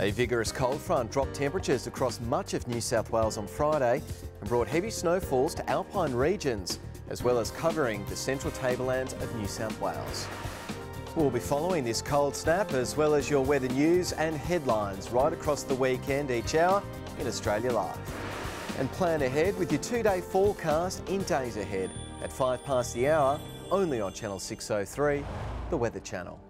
A vigorous cold front dropped temperatures across much of New South Wales on Friday and brought heavy snowfalls to alpine regions, as well as covering the central tablelands of New South Wales. We'll be following this cold snap as well as your weather news and headlines right across the weekend each hour in Australia Live. And plan ahead with your two-day forecast in days ahead at 5 past the hour, only on Channel 603, The Weather Channel.